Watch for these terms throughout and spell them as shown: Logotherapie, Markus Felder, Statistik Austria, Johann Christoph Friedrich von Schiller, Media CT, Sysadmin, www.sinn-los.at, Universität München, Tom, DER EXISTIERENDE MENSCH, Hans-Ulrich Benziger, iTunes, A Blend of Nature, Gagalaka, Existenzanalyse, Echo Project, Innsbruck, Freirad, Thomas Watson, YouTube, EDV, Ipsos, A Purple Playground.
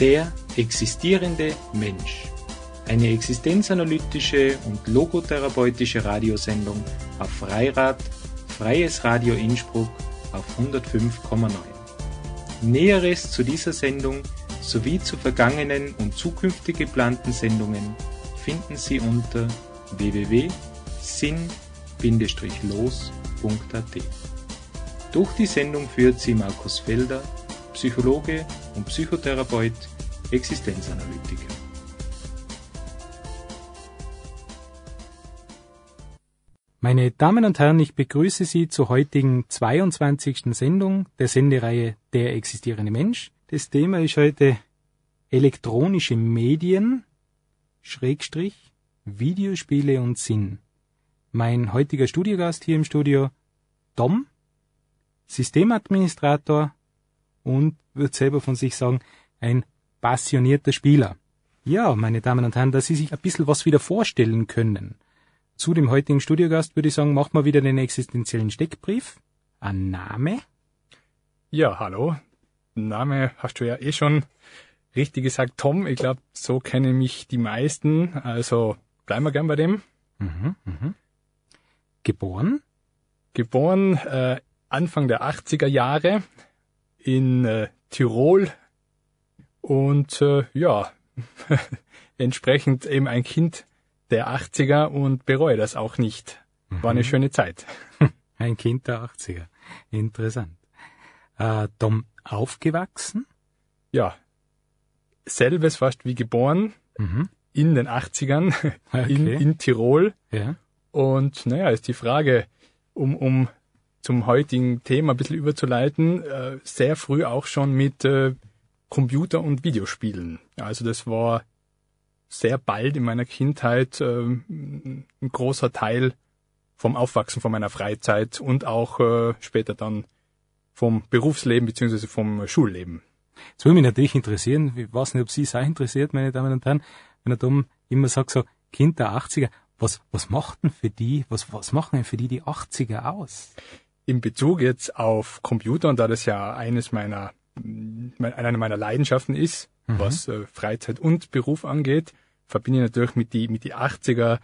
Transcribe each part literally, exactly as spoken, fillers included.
Der existierende Mensch. Eine existenzanalytische und logotherapeutische Radiosendung auf Freirad, Freies Radio Innsbruck auf hundertfünf Komma neun. Näheres zu dieser Sendung sowie zu vergangenen und zukünftig geplanten Sendungen finden Sie unter w w w punkt sinn los punkt a t. Durch die Sendung führt Sie Markus Felder, Psychologe und Psychotherapeut, Existenzanalytiker. Meine Damen und Herren, ich begrüße Sie zur heutigen zweiundzwanzigsten Sendung der Sendereihe Der existierende Mensch. Das Thema ist heute elektronische Medien, Schrägstrich, Videospiele und Sinn. Mein heutiger Studiogast hier im Studio, Tom, Systemadministrator und, wird selber von sich sagen, ein passionierter Spieler. Ja, meine Damen und Herren, dass Sie sich ein bisschen was wieder vorstellen können. Zu dem heutigen Studiogast würde ich sagen, machen wir wieder den existenziellen Steckbrief. Ein Name? Ja, hallo. Name hast du ja eh schon richtig gesagt, Tom. Ich glaube, so kennen mich die meisten. Also bleiben wir gern bei dem. Mhm, mh. Geboren? Geboren äh, Anfang der achtziger Jahre in äh, Tirol. Und äh, ja, entsprechend eben ein Kind der achtziger und bereue das auch nicht. War eine mhm. schöne Zeit. Ein Kind der achtziger. Interessant. Äh, Tom, aufgewachsen? Ja, selbes fast wie geboren, mhm. in den achtzigern, okay. in, in Tirol. Ja. Und naja, ist die Frage, um, um zum heutigen Thema ein bisschen überzuleiten, äh, sehr früh auch schon mit äh, Computer- und Videospielen. Also das war sehr bald in meiner Kindheit äh, ein großer Teil vom Aufwachsen, von meiner Freizeit und auch äh, später dann vom Berufsleben bzw. vom Schulleben. Das würde mich natürlich interessieren. Ich weiß nicht, ob Sie es auch interessiert, meine Damen und Herren, wenn der Tom immer sagt, so Kind der achtziger, was, was macht denn für die, was, was machen denn für die die achtziger aus? In Bezug jetzt auf Computer, und da das ja eines meiner, eine meiner Leidenschaften ist, mhm. was äh, Freizeit und Beruf angeht, verbinde ich natürlich mit die, mit die achtziger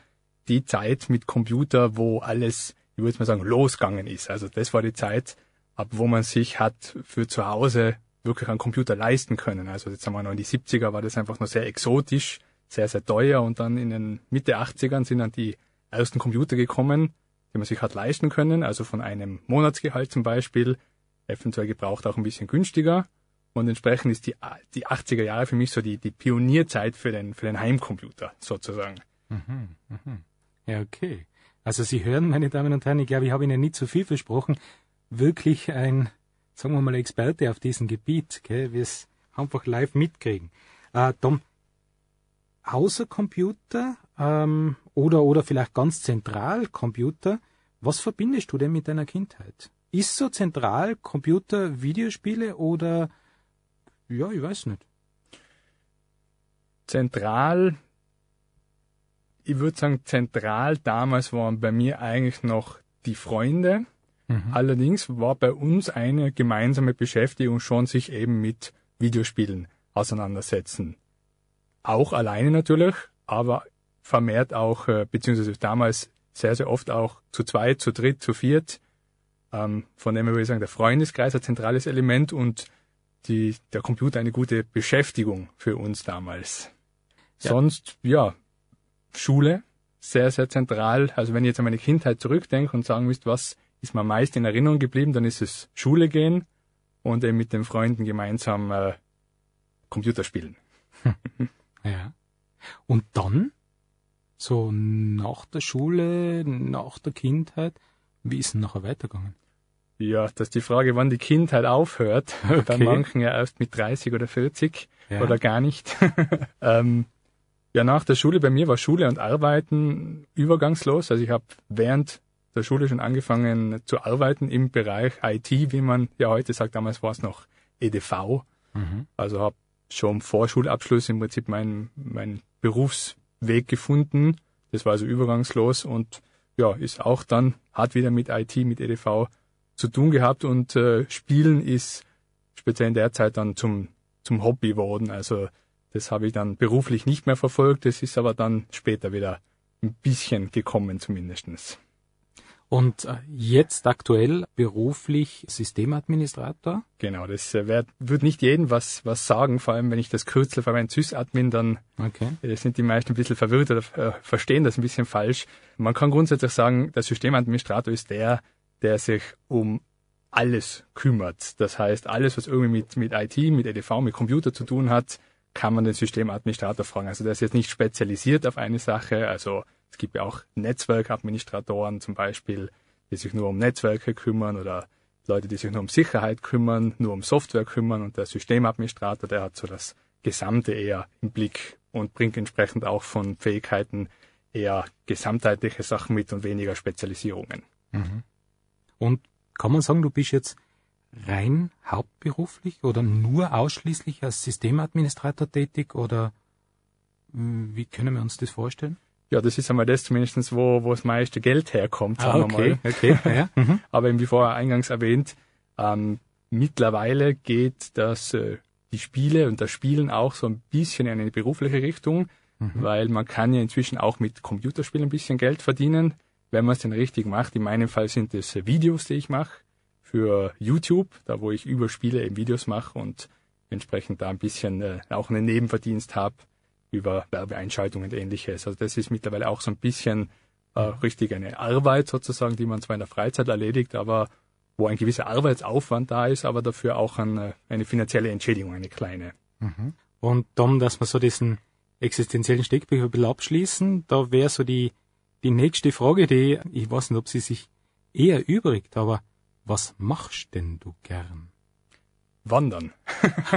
die Zeit mit Computer, wo alles, ich würde jetzt mal sagen, losgegangen ist. Also das war die Zeit, ab wo man sich hat für zu Hause wirklich einen Computer leisten können. Also jetzt sagen wir noch in die siebziger war das einfach noch sehr exotisch, sehr, sehr teuer, und dann in den Mitte achtzigern sind dann die ersten Computer gekommen, die man sich hat leisten können, also von einem Monatsgehalt zum Beispiel, eventuell gebraucht auch ein bisschen günstiger, und entsprechend ist die, die achtziger Jahre für mich so die, die Pionierzeit für den, für den Heimcomputer sozusagen. Mhm, mhm. Ja, okay. Also Sie hören, meine Damen und Herren, ich glaube, ich habe Ihnen nicht zu viel versprochen, wirklich ein, sagen wir mal, Experte auf diesem Gebiet, gell, wir es einfach live mitkriegen. Äh, Tom, außer Computer ähm, oder, oder vielleicht ganz zentral Computer, was verbindest du denn mit deiner Kindheit? Ist so zentral Computer, Videospiele oder, ja, ich weiß nicht. Zentral, ich würde sagen, zentral damals waren bei mir eigentlich noch die Freunde. Mhm. Allerdings war bei uns eine gemeinsame Beschäftigung schon sich eben mit Videospielen auseinandersetzen. Auch alleine natürlich, aber vermehrt auch, äh, beziehungsweise damals sehr, sehr oft auch zu zweit, zu dritt, zu viert. Ähm, von dem her würde ich sagen, der Freundeskreis ein zentrales Element und die, der Computer eine gute Beschäftigung für uns damals. Ja. Sonst, ja, Schule, sehr, sehr zentral. Also wenn ich jetzt an meine Kindheit zurückdenke und sagen müsste, was ist mir meist in Erinnerung geblieben, dann ist es Schule gehen und eben mit den Freunden gemeinsam äh, Computer spielen. Ja. Und dann, so nach der Schule, nach der Kindheit, wie ist denn nachher weitergegangen? Ja, das ist die Frage, wann die Kindheit aufhört. Okay. Bei manchen ja erst mit dreißig oder vierzig, ja, oder gar nicht. ähm, ja, nach der Schule, bei mir war Schule und Arbeiten übergangslos. Also ich habe während der Schule schon angefangen zu arbeiten im Bereich I T, wie man ja heute sagt, damals war es noch E D V. Mhm. Also habe schon vor Schulabschluss im Prinzip meinen mein Berufsweg gefunden. Das war also übergangslos und ja, ist auch dann, hat wieder mit I T, mit E D V zu tun gehabt, und äh, Spielen ist speziell in der Zeit dann zum zum Hobby geworden. Also das habe ich dann beruflich nicht mehr verfolgt. Das ist aber dann später wieder ein bisschen gekommen zumindest. Und jetzt aktuell beruflich Systemadministrator? Genau, das wird, wird nicht jedem was, was sagen, vor allem wenn ich das Kürzel verwende, Sysadmin, dann okay. Sind die meisten ein bisschen verwirrt oder äh, verstehen das ein bisschen falsch. Man kann grundsätzlich sagen, der Systemadministrator ist der, der sich um alles kümmert. Das heißt, alles, was irgendwie mit, mit I T, mit E D V, mit Computer zu tun hat, kann man den Systemadministrator fragen. Also der ist jetzt nicht spezialisiert auf eine Sache, also es gibt ja auch Netzwerkadministratoren zum Beispiel, die sich nur um Netzwerke kümmern oder Leute, die sich nur um Sicherheit kümmern, nur um Software kümmern. Und der Systemadministrator, der hat so das Gesamte eher im Blick und bringt entsprechend auch von Fähigkeiten eher gesamtheitliche Sachen mit und weniger Spezialisierungen. Mhm. Und kann man sagen, du bist jetzt rein hauptberuflich oder nur ausschließlich als Systemadministrator tätig? Oder wie können wir uns das vorstellen? Ja, das ist einmal das zumindest, wo, wo das meiste Geld herkommt, sagen ah, okay. wir mal. Okay. Ja, ja. Aber eben wie vorher eingangs erwähnt, ähm, mittlerweile geht das, äh, die Spiele und das Spielen auch so ein bisschen in eine berufliche Richtung, mhm. weil man kann ja inzwischen auch mit Computerspielen ein bisschen Geld verdienen, wenn man es denn richtig macht. In meinem Fall sind es Videos, die ich mache für YouTube, da wo ich über Spiele eben Videos mache und entsprechend da ein bisschen äh, auch einen Nebenverdienst habe. Über Werbeeinschaltungen und Ähnliches. Also das ist mittlerweile auch so ein bisschen äh, richtig eine Arbeit sozusagen, die man zwar in der Freizeit erledigt, aber wo ein gewisser Arbeitsaufwand da ist, aber dafür auch eine, eine finanzielle Entschädigung, eine kleine. Mhm. Und Tom, dass wir so diesen existenziellen Steckbrief ein bisschen abschließen, da wäre so die, die nächste Frage, die, ich weiß nicht, ob sie sich eher erübrigt, aber was machst denn du gern? Wandern.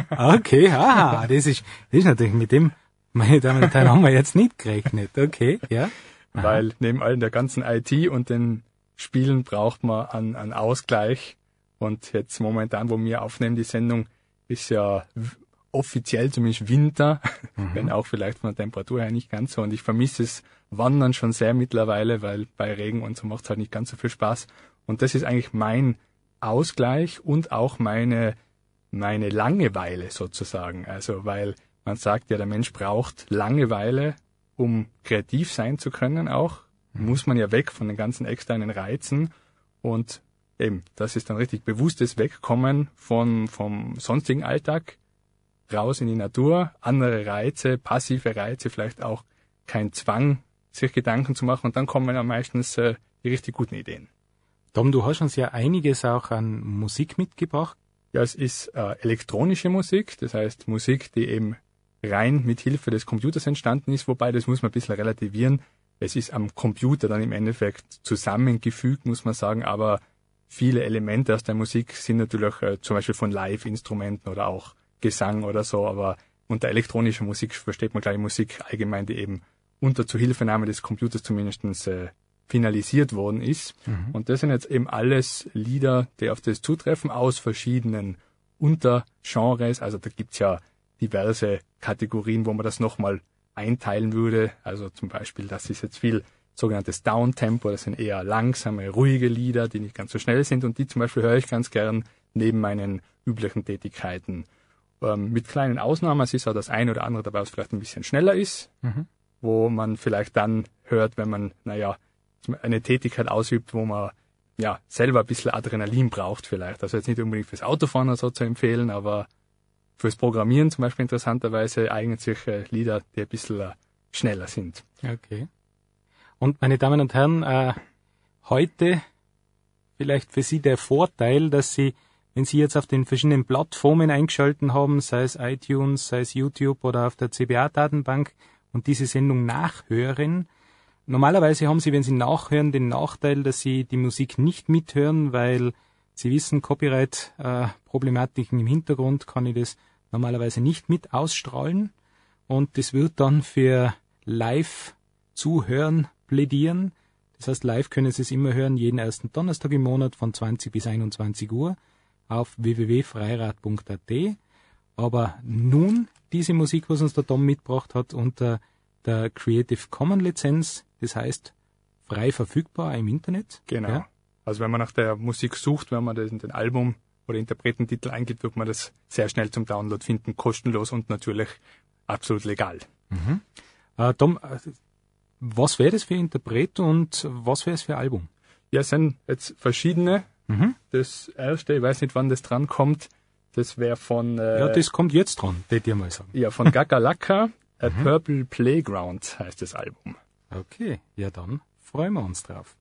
Okay, ah, das ist, das ist natürlich mit dem meine Damen und Herren, haben wir jetzt nicht gerechnet, okay, ja. Aha. Weil neben all der ganzen I T und den Spielen braucht man einen, einen Ausgleich. Und jetzt momentan, wo wir aufnehmen, die Sendung ist ja offiziell zumindest Winter, mhm. wenn auch vielleicht von der Temperatur her nicht ganz so. Und ich vermisse das Wandern schon sehr mittlerweile, weil bei Regen und so macht es halt nicht ganz so viel Spaß. Und das ist eigentlich mein Ausgleich und auch meine, meine Langeweile sozusagen. Also weil man sagt ja, der Mensch braucht Langeweile, um kreativ sein zu können auch. Muss man ja weg von den ganzen externen Reizen. Und eben, das ist dann richtig bewusstes Wegkommen von, vom sonstigen Alltag, raus in die Natur, andere Reize, passive Reize, vielleicht auch kein Zwang, sich Gedanken zu machen. Und dann kommen ja meistens äh, die richtig guten Ideen. Tom, du hast uns ja einiges auch an Musik mitgebracht. Ja, es ist äh, elektronische Musik, das heißt Musik, die eben rein mit Hilfe des Computers entstanden ist, wobei das muss man ein bisschen relativieren. Es ist am Computer dann im Endeffekt zusammengefügt, muss man sagen, aber viele Elemente aus der Musik sind natürlich äh, zum Beispiel von Live-Instrumenten oder auch Gesang oder so, aber unter elektronischer Musik versteht man gleich Musik allgemein, die eben unter Zuhilfenahme des Computers zumindestens äh, finalisiert worden ist. Mhm. Und das sind jetzt eben alles Lieder, die auf das zutreffen, aus verschiedenen Untergenres. Also da gibt's ja diverse Kategorien, wo man das nochmal einteilen würde. Also zum Beispiel, das ist jetzt viel sogenanntes Downtempo, das sind eher langsame, ruhige Lieder, die nicht ganz so schnell sind und die zum Beispiel höre ich ganz gern neben meinen üblichen Tätigkeiten. Ähm, mit kleinen Ausnahmen, es ist auch das eine oder andere dabei, was vielleicht ein bisschen schneller ist, mhm. wo man vielleicht dann hört, wenn man, naja, eine Tätigkeit ausübt, wo man ja selber ein bisschen Adrenalin braucht vielleicht. Also jetzt nicht unbedingt fürs Autofahren oder so zu empfehlen, aber fürs Programmieren zum Beispiel interessanterweise eignen sich äh, Lieder, die ein bisschen äh, schneller sind. Okay. Und meine Damen und Herren, äh, heute vielleicht für Sie der Vorteil, dass Sie, wenn Sie jetzt auf den verschiedenen Plattformen eingeschalten haben, sei es iTunes, sei es YouTube oder auf der C B A-Datenbank und diese Sendung nachhören, normalerweise haben Sie, wenn Sie nachhören, den Nachteil, dass Sie die Musik nicht mithören, weil Sie wissen, Copyright-Problematiken im Hintergrund kann ich das normalerweise nicht mit ausstrahlen. Und das wird dann für Live-Zuhören plädieren. Das heißt, live können Sie es immer hören, jeden ersten Donnerstag im Monat von zwanzig bis einundzwanzig Uhr auf w w w punkt freirad punkt a t. Aber nun diese Musik, was uns der Tom mitgebracht hat, unter der Creative Commons Lizenz. Das heißt, frei verfügbar im Internet. Genau. Ja? Also wenn man nach der Musik sucht, wenn man das in den Album oder Interpretentitel eingibt, wird man das sehr schnell zum Download finden, kostenlos und natürlich absolut legal. Mhm. Äh, Tom, was wäre das für Interpret und was wäre es für Album? Ja, es sind jetzt verschiedene. Mhm. Das erste, ich weiß nicht, wann das dran kommt, das wäre von... Äh, ja, das kommt jetzt dran, würde ich mal sagen. Ja, von Gagalaka, A Purple Playground heißt das Album. Okay, ja dann freuen wir uns drauf.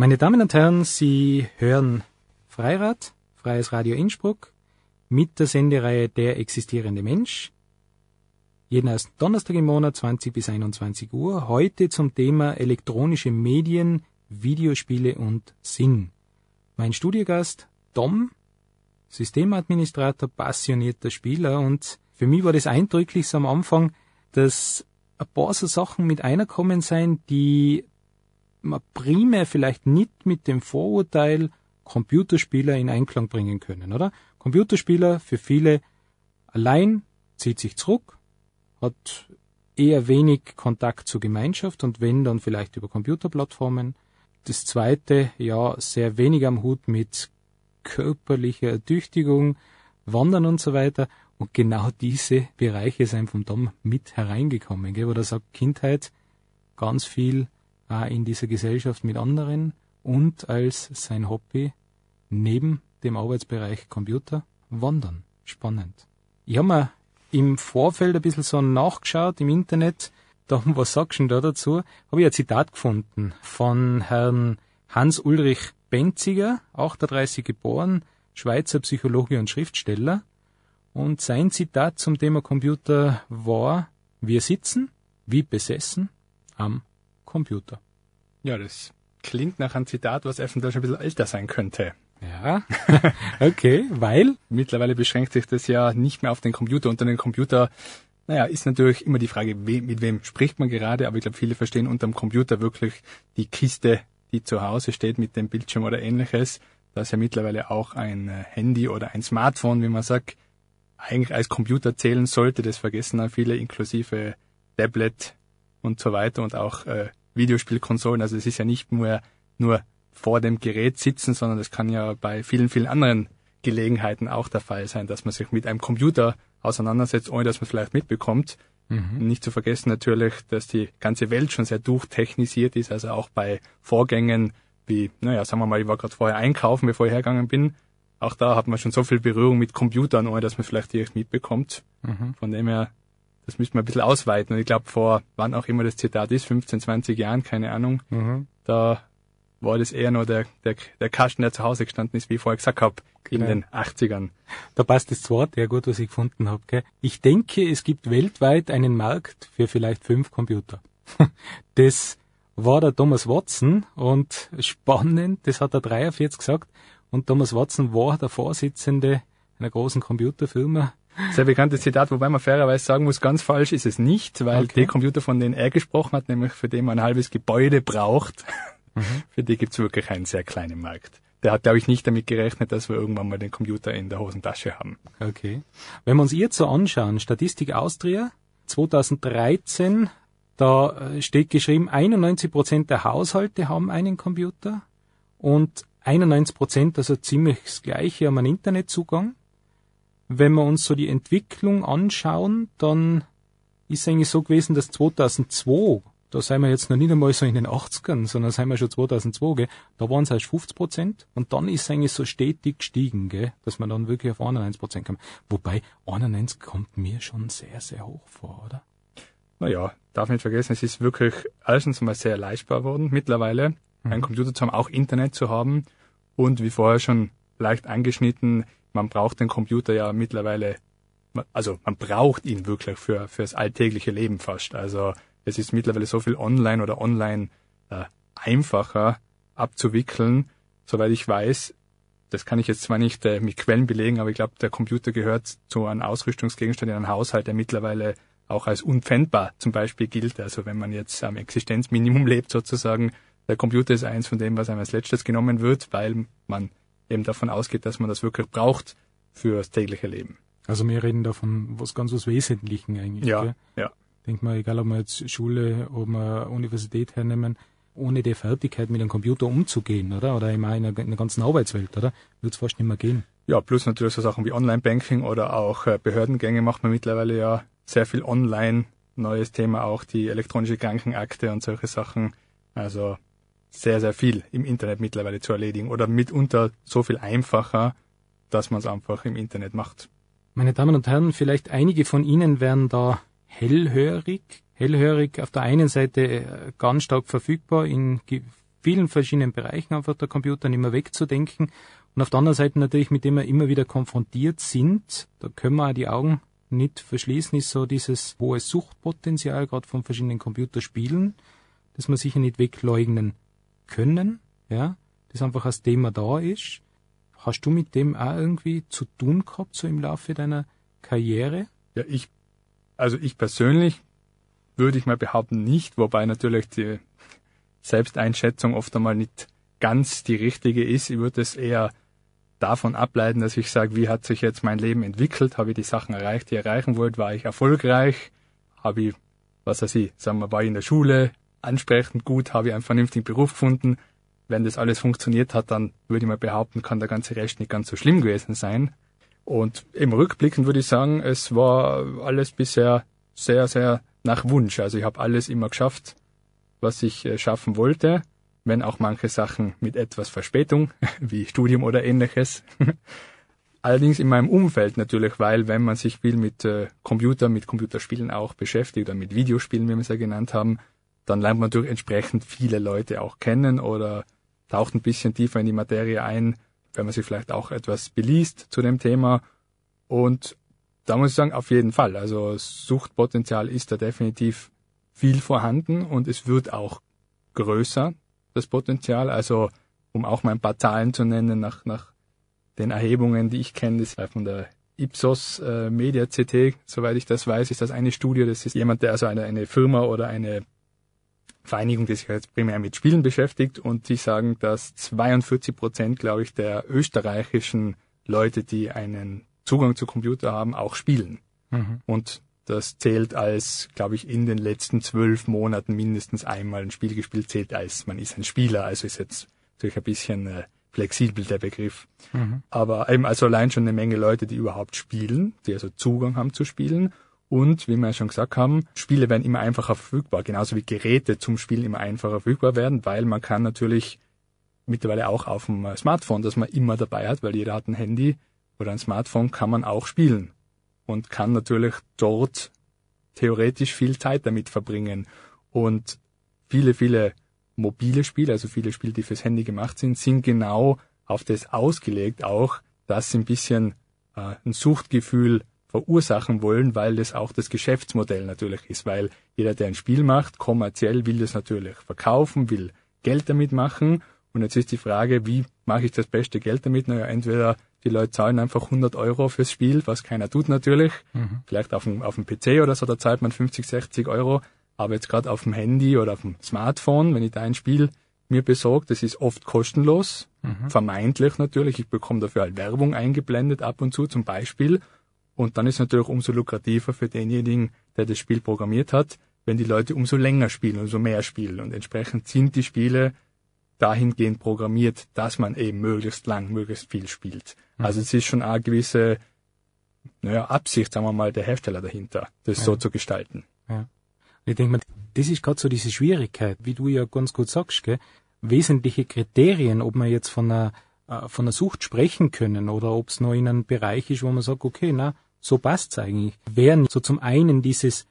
Meine Damen und Herren, Sie hören Freirad, Freies Radio Innsbruck, mit der Sendereihe Der existierende Mensch. Jeden ersten Donnerstag im Monat, zwanzig bis einundzwanzig Uhr. Heute zum Thema elektronische Medien, Videospiele und Sinn. Mein Studiogast Tom, Systemadministrator, passionierter Spieler. Und für mich war das eindrücklichste am Anfang, dass ein paar so Sachen mit einer kommen sein, die man primär vielleicht nicht mit dem Vorurteil Computerspieler in Einklang bringen können, oder? Computerspieler für viele allein, zieht sich zurück, hat eher wenig Kontakt zur Gemeinschaft und wenn, dann vielleicht über Computerplattformen. Das zweite, ja, sehr wenig am Hut mit körperlicher Ertüchtigung, Wandern und so weiter. Und genau diese Bereiche sind vom Tom mit hereingekommen, gell? Wo er sagt, Kindheit, ganz viel auch in dieser Gesellschaft mit anderen und als sein Hobby neben dem Arbeitsbereich Computer wandern. Spannend. Ich habe mir im Vorfeld ein bisschen so nachgeschaut im Internet, da, was sagst du da dazu? Habe ich ein Zitat gefunden von Herrn Hans-Ulrich Benziger, achtunddreißig geboren, Schweizer Psychologe und Schriftsteller. Und sein Zitat zum Thema Computer war, wir sitzen wie besessen am Computer. Ja, das klingt nach einem Zitat, was eventuell schon ein bisschen älter sein könnte. Ja, okay, weil? Mittlerweile beschränkt sich das ja nicht mehr auf den Computer. Unter dem Computer, naja, ist natürlich immer die Frage, we mit wem spricht man gerade, aber ich glaube, viele verstehen unter dem Computer wirklich die Kiste, die zu Hause steht mit dem Bildschirm oder ähnliches. Da ist ja mittlerweile auch ein Handy oder ein Smartphone, wie man sagt, eigentlich als Computer zählen sollte. Das vergessen dann viele, inklusive Tablet und so weiter und auch äh, Videospielkonsolen. Also es ist ja nicht nur nur vor dem Gerät sitzen, sondern das kann ja bei vielen, vielen anderen Gelegenheiten auch der Fall sein, dass man sich mit einem Computer auseinandersetzt, ohne dass man es vielleicht mitbekommt. Mhm. Nicht zu vergessen natürlich, dass die ganze Welt schon sehr durchtechnisiert ist, also auch bei Vorgängen wie, naja, sagen wir mal, ich war gerade vorher einkaufen, bevor ich hergegangen bin. Auch da hat man schon so viel Berührung mit Computern, ohne dass man vielleicht direkt mitbekommt. Mhm. Von dem her, das müssen wir ein bisschen ausweiten. Und ich glaube, vor wann auch immer das Zitat ist, fünfzehn, zwanzig Jahren, keine Ahnung, mhm. da war das eher nur der, der, der Kasten, der zu Hause gestanden ist, wie ich vorher gesagt habe, genau. In den achtzigern. Da passt das zweite ja gut, was ich gefunden habe. Gell? Ich denke, es gibt weltweit einen Markt für vielleicht fünf Computer. Das war der Thomas Watson und spannend, das hat er dreiundvierzig gesagt. Und Thomas Watson war der Vorsitzende einer großen Computerfirma. Sehr bekanntes Zitat, wobei man fairerweise sagen muss, ganz falsch ist es nicht, weil okay. Der Computer, von dem er gesprochen hat, nämlich für den man ein halbes Gebäude braucht, mhm. für den gibt's wirklich einen sehr kleinen Markt. Der hat, glaube ich, nicht damit gerechnet, dass wir irgendwann mal den Computer in der Hosentasche haben. Okay. Wenn wir uns jetzt so anschauen, Statistik Austria zwanzig dreizehn, da steht geschrieben, einundneunzig Prozent der Haushalte haben einen Computer und einundneunzig Prozent, also ziemlich das Gleiche, haben einen Internetzugang. Wenn wir uns so die Entwicklung anschauen, dann ist es eigentlich so gewesen, dass zweitausendzwei, da sind wir jetzt noch nicht einmal so in den achtzigern, sondern sind wir schon zweitausendzwei, gell? Da waren es erst fünfzig Prozent und dann ist es eigentlich so stetig gestiegen, gell? Dass man dann wirklich auf einundneunzig Prozent kommt. Wobei einundneunzig kommt mir schon sehr, sehr hoch vor, oder? Naja, darf nicht vergessen, es ist wirklich erstens mal sehr erleichtbar worden mittlerweile. Einen Computer zu haben, auch Internet zu haben und wie vorher schon leicht angeschnitten, man braucht den Computer ja mittlerweile, also man braucht ihn wirklich für fürs alltägliche Leben fast. Also es ist mittlerweile so viel online oder online äh, einfacher abzuwickeln, soweit ich weiß. Das kann ich jetzt zwar nicht äh, mit Quellen belegen, aber ich glaube, der Computer gehört zu einem Ausrüstungsgegenstand in einem Haushalt, der mittlerweile auch als unpfändbar zum Beispiel gilt. Also wenn man jetzt am Existenzminimum lebt sozusagen, der Computer ist eins von dem, was einem als letztes genommen wird, weil man eben davon ausgeht, dass man das wirklich braucht fürs tägliche Leben. Also wir reden davon, was ganz was Wesentlichen eigentlich. Ja, gell? Ja. Denkt mal, egal ob wir jetzt Schule, ob wir Universität hernehmen, ohne die Fertigkeit mit einem Computer umzugehen, oder? Oder immer in der ganzen Arbeitswelt, oder? Wird es fast nicht mehr gehen. Ja, plus natürlich so Sachen wie Online-Banking oder auch Behördengänge macht man mittlerweile ja sehr viel online. Neues Thema auch die elektronische Krankenakte und solche Sachen. Also sehr, sehr viel im Internet mittlerweile zu erledigen oder mitunter so viel einfacher, dass man es einfach im Internet macht. Meine Damen und Herren, vielleicht einige von Ihnen werden da hellhörig. Hellhörig auf der einen Seite ganz stark verfügbar in vielen verschiedenen Bereichen einfach der Computer nicht mehr wegzudenken. Und auf der anderen Seite natürlich, mit dem wir immer wieder konfrontiert sind, da können wir auch die Augen nicht verschließen, ist so dieses hohe Suchtpotenzial, gerade von verschiedenen Computerspielen, das wir sicher nicht wegleugnen können, ja, das einfach als Thema da ist. Hast du mit dem auch irgendwie zu tun gehabt, so im Laufe deiner Karriere? Ja, ich, also ich persönlich würde ich mal behaupten, nicht, wobei natürlich die Selbsteinschätzung oft einmal nicht ganz die richtige ist. Ich würde es eher davon ableiten, dass ich sage, wie hat sich jetzt mein Leben entwickelt? Habe ich die Sachen erreicht, die ich erreichen wollte? War ich erfolgreich? Habe ich, was weiß ich, sagen wir, war ich in der Schule ansprechend gut? Habe ich einen vernünftigen Beruf gefunden? Wenn das alles funktioniert hat, dann würde ich mal behaupten, kann der ganze Rest nicht ganz so schlimm gewesen sein. Und im Rückblicken würde ich sagen, es war alles bisher sehr, sehr nach Wunsch. Also ich habe alles immer geschafft, was ich schaffen wollte, wenn auch manche Sachen mit etwas Verspätung, wie Studium oder ähnliches. Allerdings in meinem Umfeld natürlich, weil wenn man sich viel mit Computer, mit Computerspielen auch beschäftigt oder mit Videospielen, wie wir es ja genannt haben, dann lernt man durch entsprechend viele Leute auch kennen oder taucht ein bisschen tiefer in die Materie ein, wenn man sich vielleicht auch etwas beliest zu dem Thema. Und da muss ich sagen, auf jeden Fall. Also Suchtpotenzial ist da definitiv viel vorhanden und es wird auch größer, das Potenzial. Also um auch mal ein paar Zahlen zu nennen, nach, nach den Erhebungen, die ich kenne, das ist von der Ipsos äh, Media C T, soweit ich das weiß, ist das eine Studie. Das ist jemand, der also eine, eine Firma oder eine Vereinigung, die sich jetzt primär mit Spielen beschäftigt, und die sagen, dass zweiundvierzig Prozent, glaube ich, der österreichischen Leute, die einen Zugang zu Computer haben, auch spielen. Mhm. Und das zählt als, glaube ich, in den letzten zwölf Monaten mindestens einmal ein Spiel gespielt, zählt als, man ist ein Spieler, also ist jetzt natürlich ein bisschen äh, flexibel der Begriff. Mhm. Aber eben also allein schon eine Menge Leute, die überhaupt spielen, die also Zugang haben zu Spielen. Und, wie wir ja schon gesagt haben, Spiele werden immer einfacher verfügbar, genauso wie Geräte zum Spielen immer einfacher verfügbar werden, weil man kann natürlich mittlerweile auch auf dem Smartphone, das man immer dabei hat, weil jeder hat ein Handy oder ein Smartphone, kann man auch spielen und kann natürlich dort theoretisch viel Zeit damit verbringen. Und viele, viele mobile Spiele, also viele Spiele, die fürs Handy gemacht sind, sind genau auf das ausgelegt auch, dass sie ein bisschen äh, ein Suchtgefühl verursachen wollen, weil das auch das Geschäftsmodell natürlich ist, weil jeder, der ein Spiel macht, kommerziell will das natürlich verkaufen, will Geld damit machen. Und jetzt ist die Frage, wie mache ich das beste Geld damit? Naja, entweder die Leute zahlen einfach hundert Euro fürs Spiel, was keiner tut natürlich, mhm. vielleicht auf dem, auf dem P C oder so, da zahlt man fünfzig, sechzig Euro, aber jetzt gerade auf dem Handy oder auf dem Smartphone, wenn ich da ein Spiel mir besorge, das ist oft kostenlos, mhm. vermeintlich natürlich, ich bekomme dafür halt Werbung eingeblendet ab und zu zum Beispiel. Und dann ist natürlich umso lukrativer für denjenigen, der das Spiel programmiert hat, wenn die Leute umso länger spielen, umso mehr spielen. Und entsprechend sind die Spiele dahingehend programmiert, dass man eben möglichst lang, möglichst viel spielt. Mhm. Also es ist schon eine gewisse, naja, Absicht, sagen wir mal, der Hersteller dahinter, das ja. so zu gestalten. Ja. Und ich denke mal, das ist gerade so diese Schwierigkeit, wie du ja ganz gut sagst, gell? Wesentliche Kriterien, ob man jetzt von einer, von einer Sucht sprechen können oder ob es noch in einem Bereich ist, wo man sagt, okay, na, so passt's eigentlich. Wären so zum einen dieses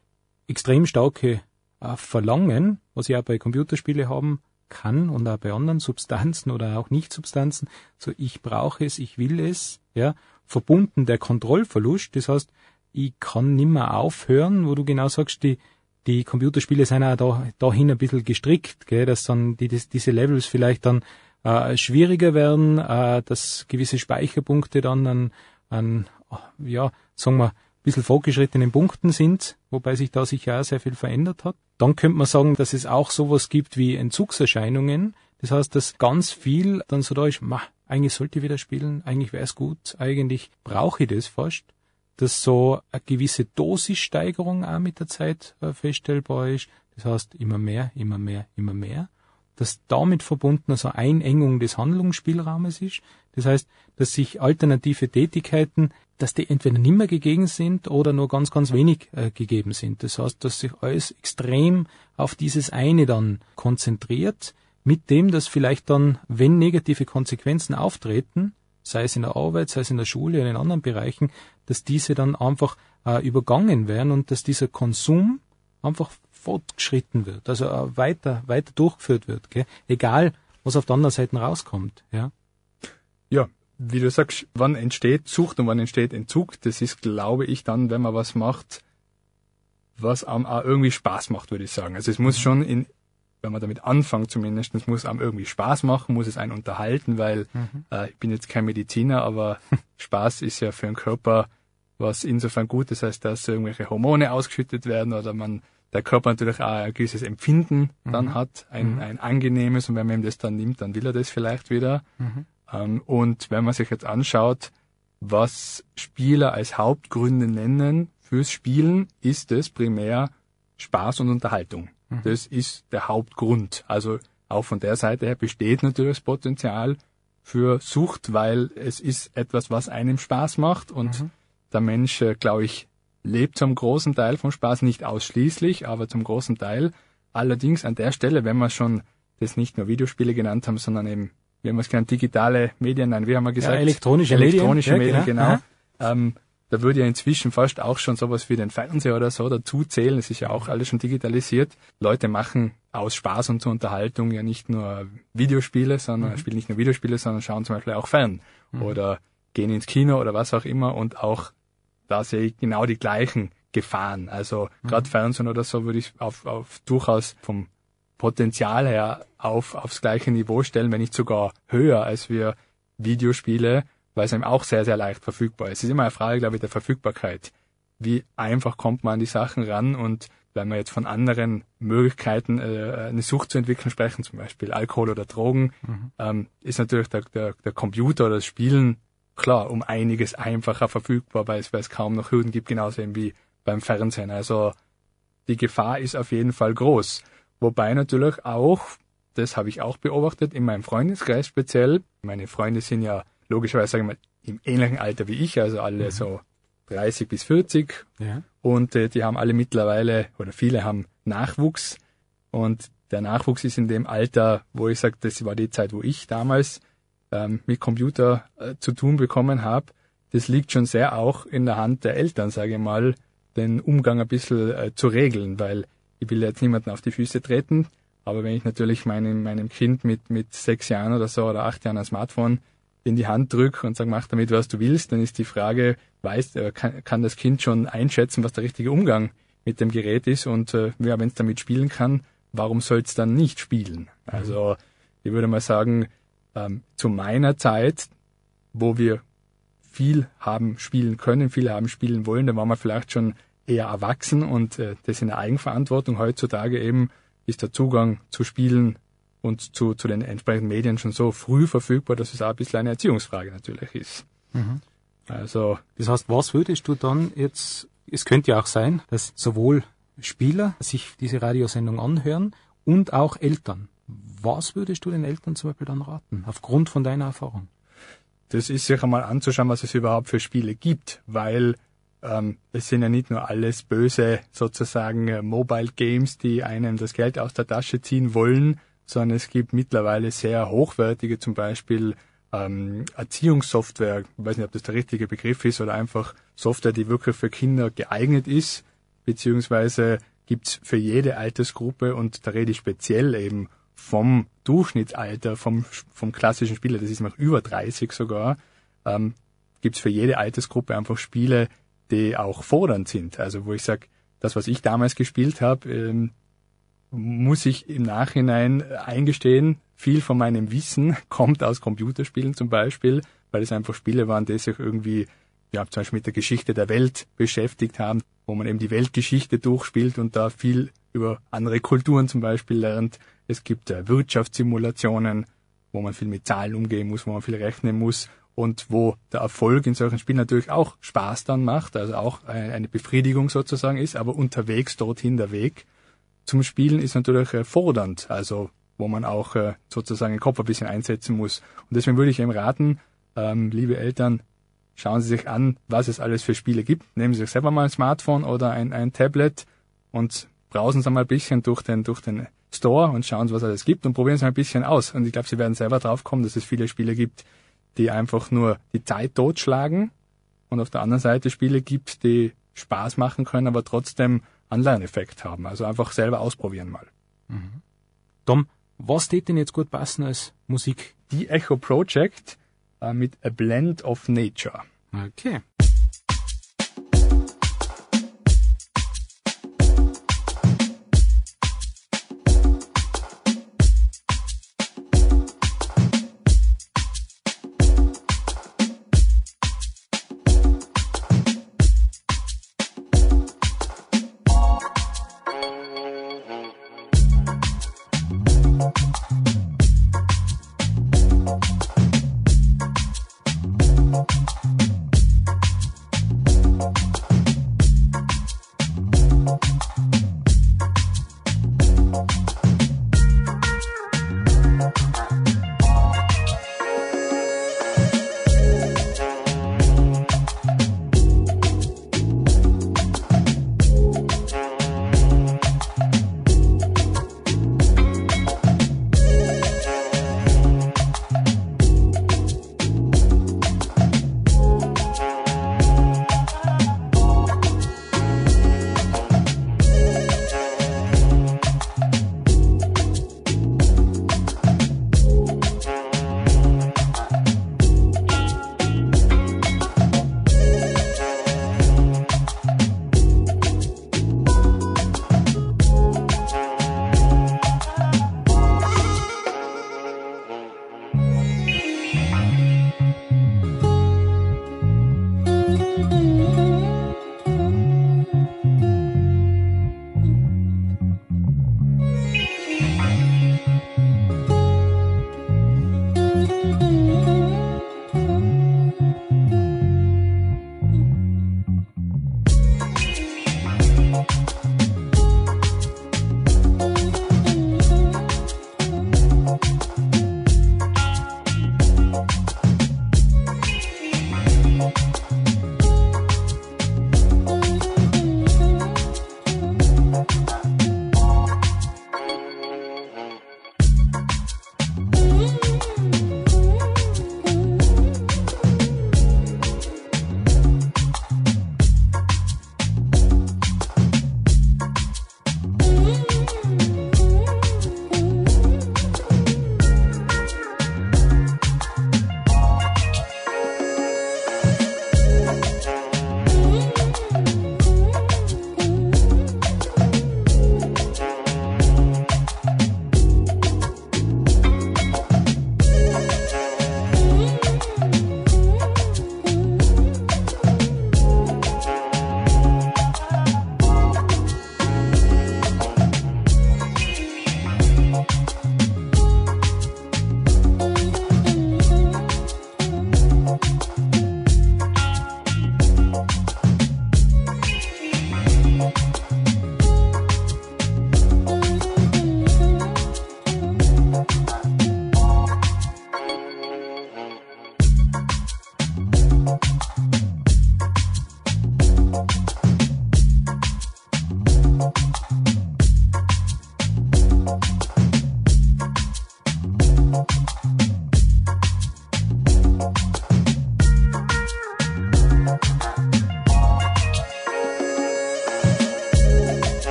extrem starke äh, Verlangen, was ich auch bei Computerspielen haben kann und auch bei anderen Substanzen oder auch Nicht-Substanzen, so ich brauche es, ich will es, ja, verbunden der Kontrollverlust, das heißt, ich kann nimmer aufhören, wo du genau sagst, die, die Computerspiele sind auch da, dahin ein bisschen gestrickt, gell, dass dann die, das, diese Levels vielleicht dann äh, schwieriger werden, äh, dass gewisse Speicherpunkte dann an, an ja, sagen wir, ein bisschen vorgeschrittenen Punkten sind, wobei sich da sicher auch sehr viel verändert hat. Dann könnte man sagen, dass es auch sowas gibt wie Entzugserscheinungen. Das heißt, dass ganz viel dann so da ist, ma, eigentlich sollte ich wieder spielen, eigentlich wäre es gut, eigentlich brauche ich das fast, dass so eine gewisse Dosissteigerung auch mit der Zeit äh, feststellbar ist. Das heißt, immer mehr, immer mehr, immer mehr. Dass damit verbunden also Einengung des Handlungsspielraumes ist. Das heißt, dass sich alternative Tätigkeiten, dass die entweder nicht mehr gegeben sind oder nur ganz, ganz wenig äh, gegeben sind. Das heißt, dass sich alles extrem auf dieses eine dann konzentriert, mit dem, dass vielleicht dann, wenn negative Konsequenzen auftreten, sei es in der Arbeit, sei es in der Schule oder in anderen Bereichen, dass diese dann einfach äh, übergangen werden und dass dieser Konsum einfach fortgeschritten wird, also weiter, weiter durchgeführt wird, gell? Egal, was auf der anderen Seite rauskommt. Ja? Ja, wie du sagst, wann entsteht Sucht und wann entsteht Entzug, das ist, glaube ich, dann, wenn man was macht, was einem auch irgendwie Spaß macht, würde ich sagen. Also es muss schon, in, wenn man damit anfängt zumindest, es muss einem irgendwie Spaß machen, muss es einen unterhalten, weil mhm. äh, ich bin jetzt kein Mediziner, aber Spaß ist ja für den Körper was insofern gut, das heißt, dass irgendwelche Hormone ausgeschüttet werden oder man der Körper natürlich auch ein gewisses Empfinden mhm. dann hat, ein, mhm. ein angenehmes, und wenn man ihm das dann nimmt, dann will er das vielleicht wieder. Mhm. Ähm, und wenn man sich jetzt anschaut, was Spieler als Hauptgründe nennen fürs Spielen, ist es primär Spaß und Unterhaltung. Mhm. Das ist der Hauptgrund. Also auch von der Seite her besteht natürlich das Potenzial für Sucht, weil es ist etwas, was einem Spaß macht, und mhm. der Mensch, glaube ich, lebt zum großen Teil vom Spaß, nicht ausschließlich, aber zum großen Teil. Allerdings an der Stelle, wenn wir schon das nicht nur Videospiele genannt haben, sondern eben, wir haben es genannt, digitale Medien, nein, wie haben wir gesagt? Ja, elektronische, elektronische Medien. Elektronische Medien, ja, genau. Ähm, da würde ja inzwischen fast auch schon sowas wie den Fernseher oder so dazu zählen. Es ist ja auch alles schon digitalisiert. Leute machen aus Spaß und zur Unterhaltung ja nicht nur Videospiele, sondern mhm. spielen nicht nur Videospiele, sondern schauen zum Beispiel auch fern mhm. oder gehen ins Kino oder was auch immer, und auch da sehe ich genau die gleichen Gefahren. Also mhm. gerade Fernsehen oder so würde ich auf, auf durchaus vom Potenzial her auf aufs gleiche Niveau stellen, wenn nicht sogar höher als wir Videospiele, weil es einem auch sehr, sehr leicht verfügbar ist. Es ist immer eine Frage, glaube ich, der Verfügbarkeit. Wie einfach kommt man an die Sachen ran? Und wenn wir jetzt von anderen Möglichkeiten, äh, eine Sucht zu entwickeln, sprechen, zum Beispiel Alkohol oder Drogen, mhm. ähm, ist natürlich der, der, der Computer oder das Spielen klar, um einiges einfacher verfügbar, weil es, weil es kaum noch Hürden gibt, genauso eben wie beim Fernsehen. Also die Gefahr ist auf jeden Fall groß. Wobei natürlich auch, das habe ich auch beobachtet, in meinem Freundeskreis speziell, meine Freunde sind ja logischerweise, sagen wir mal, im ähnlichen Alter wie ich, also alle mhm. so dreißig bis vierzig. Ja. Und äh, die haben alle mittlerweile, oder viele haben Nachwuchs. Und der Nachwuchs ist in dem Alter, wo ich sage, das war die Zeit, wo ich damals mit Computer äh, zu tun bekommen habe. Das liegt schon sehr auch in der Hand der Eltern, sage ich mal, den Umgang ein bisschen äh, zu regeln, weil ich will jetzt niemanden auf die Füße treten, aber wenn ich natürlich meinem, meinem Kind mit, mit sechs Jahren oder so oder acht Jahren ein Smartphone in die Hand drücke und sage, mach damit, was du willst, dann ist die Frage, weiß, äh, kann, kann das Kind schon einschätzen, was der richtige Umgang mit dem Gerät ist, und äh, ja, wenn es damit spielen kann, warum soll es dann nicht spielen? Also ich würde mal sagen, zu meiner Zeit, wo wir viel haben spielen können, viel haben spielen wollen, da waren wir vielleicht schon eher erwachsen, und äh, das in der Eigenverantwortung. Heutzutage eben ist der Zugang zu Spielen und zu, zu den entsprechenden Medien schon so früh verfügbar, dass es auch ein bisschen eine Erziehungsfrage natürlich ist. Mhm. Also, das heißt, was würdest du dann jetzt, es könnte ja auch sein, dass sowohl Spieler sich diese Radiosendung anhören und auch Eltern. Was würdest du den Eltern zum Beispiel dann raten, aufgrund von deiner Erfahrung? Das ist sich einmal anzuschauen, was es überhaupt für Spiele gibt, weil ähm, es sind ja nicht nur alles böse, sozusagen äh, Mobile Games, die einem das Geld aus der Tasche ziehen wollen, sondern es gibt mittlerweile sehr hochwertige, zum Beispiel ähm, Erziehungssoftware, ich weiß nicht, ob das der richtige Begriff ist, oder einfach Software, die wirklich für Kinder geeignet ist, beziehungsweise gibt's für jede Altersgruppe, und da rede ich speziell eben vom Durchschnittsalter, vom, vom klassischen Spieler, das ist noch über dreißig sogar, ähm, gibt's für jede Altersgruppe einfach Spiele, die auch fordernd sind. Also wo ich sage, das, was ich damals gespielt habe, ähm, muss ich im Nachhinein eingestehen, viel von meinem Wissen kommt aus Computerspielen zum Beispiel, weil es einfach Spiele waren, die sich irgendwie, ja, zum Beispiel mit der Geschichte der Welt beschäftigt haben, wo man eben die Weltgeschichte durchspielt und da viel über andere Kulturen zum Beispiel lernt. Es gibt äh, Wirtschaftssimulationen, wo man viel mit Zahlen umgehen muss, wo man viel rechnen muss, und wo der Erfolg in solchen Spielen natürlich auch Spaß dann macht, also auch äh, eine Befriedigung sozusagen ist, aber unterwegs dorthin der Weg zum Spielen ist natürlich äh, fordernd, also wo man auch äh, sozusagen den Kopf ein bisschen einsetzen muss. Und deswegen würde ich eben raten, ähm, liebe Eltern, schauen Sie sich an, was es alles für Spiele gibt. Nehmen Sie sich selber mal ein Smartphone oder ein, ein Tablet und brausen Sie mal ein bisschen durch den, durch den Store und schauen Sie, was alles gibt, und probieren Sie mal ein bisschen aus. Und ich glaube, Sie werden selber drauf kommen, dass es viele Spiele gibt, die einfach nur die Zeit totschlagen, und auf der anderen Seite Spiele gibt, die Spaß machen können, aber trotzdem Anlerneffekt haben. Also einfach selber ausprobieren mal. Mhm. Tom, was tät denn jetzt gut passen als Musik? Die Echo Project äh, mit A Blend of Nature. Okay.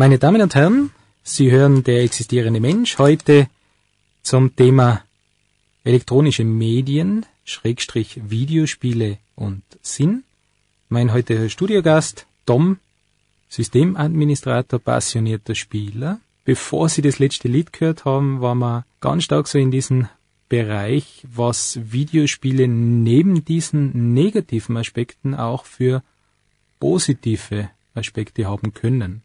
Meine Damen und Herren, Sie hören der existierende Mensch heute zum Thema elektronische Medien, Schrägstrich Videospiele und Sinn. Mein heutiger Studiogast, Tom, Systemadministrator, passionierter Spieler. Bevor Sie das letzte Lied gehört haben, waren wir ganz stark so in diesem Bereich, was Videospiele neben diesen negativen Aspekten auch für positive Aspekte haben können.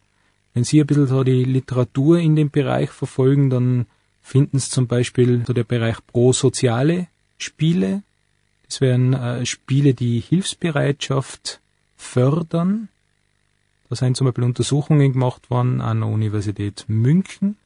Wenn Sie ein bisschen so die Literatur in dem Bereich verfolgen, dann finden Sie zum Beispiel so der Bereich prosoziale Spiele. Das wären äh, Spiele, die Hilfsbereitschaft fördern. Da sind zum Beispiel Untersuchungen gemacht worden an der Universität München.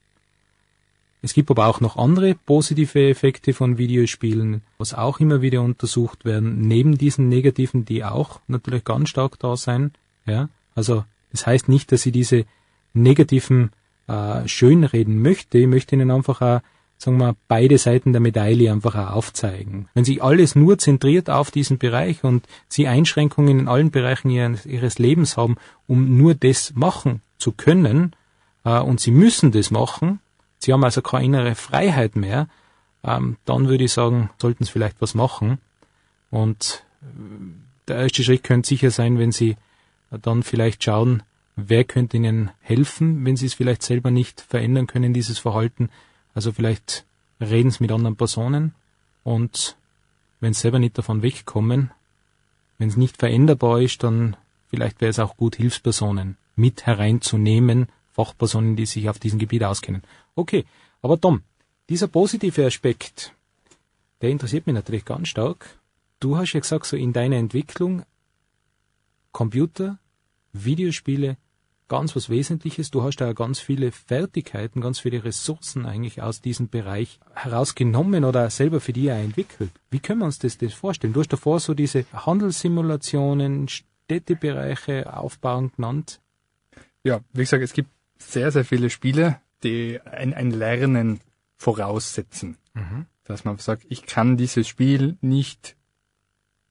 Es gibt aber auch noch andere positive Effekte von Videospielen, was auch immer wieder untersucht werden, neben diesen negativen, die auch natürlich ganz stark da sein. Ja, also das heißt nicht, dass ich diese negativen äh, schönreden möchte. Ich möchte Ihnen einfach auch, sagen wir, beide Seiten der Medaille einfach auch aufzeigen. Wenn sich alles nur zentriert auf diesen Bereich und Sie Einschränkungen in allen Bereichen ihres, ihres Lebens haben, um nur das machen zu können, äh, und Sie müssen das machen, Sie haben also keine innere Freiheit mehr, ähm, dann würde ich sagen, sollten Sie vielleicht was machen. Und der erste Schritt könnte sicher sein, wenn Sie dann vielleicht schauen, wer könnte Ihnen helfen, wenn Sie es vielleicht selber nicht verändern können, dieses Verhalten. Also vielleicht reden Sie mit anderen Personen und wenn Sie selber nicht davon wegkommen, wenn es nicht veränderbar ist, dann vielleicht wäre es auch gut, Hilfspersonen mit hereinzunehmen, Fachpersonen, die sich auf diesem Gebiet auskennen. Okay, aber Tom, dieser positive Aspekt, der interessiert mich natürlich ganz stark. Du hast ja gesagt, so in deiner Entwicklung, Computer, Videospiele, ganz was Wesentliches. Du hast da ganz viele Fertigkeiten, ganz viele Ressourcen eigentlich aus diesem Bereich herausgenommen oder selber für dich entwickelt. Wie können wir uns das, das vorstellen? Du hast davor so diese Handelssimulationen, Städtebereiche aufbauen genannt. Ja, wie gesagt, es gibt sehr, sehr viele Spiele, die ein, ein Lernen voraussetzen. Mhm. Dass man sagt, ich kann dieses Spiel nicht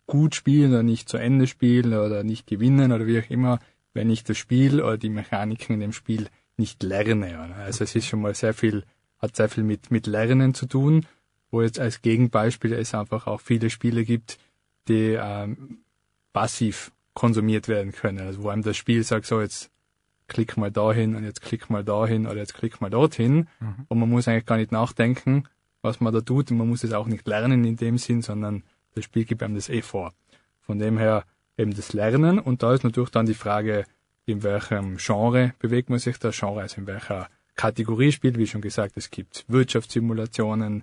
gut spielen oder nicht zu Ende spielen oder nicht gewinnen oder wie auch immer, wenn ich das Spiel oder die Mechaniken in dem Spiel nicht lerne. Also es ist schon mal sehr viel, hat sehr viel mit, mit Lernen zu tun, wo jetzt als Gegenbeispiel es einfach auch viele Spiele gibt, die ähm, passiv konsumiert werden können. Also wo einem das Spiel sagt, so jetzt klick mal dahin und jetzt klick mal dahin oder jetzt klick mal dorthin. Mhm. Und man muss eigentlich gar nicht nachdenken, was man da tut. Und man muss es auch nicht lernen in dem Sinn, sondern das Spiel gibt einem das eh vor. Von dem her eben das Lernen. Und da ist natürlich dann die Frage, in welchem Genre bewegt man sich da? Genre, also in welcher Kategorie spielt. Wie schon gesagt, es gibt Wirtschaftssimulationen,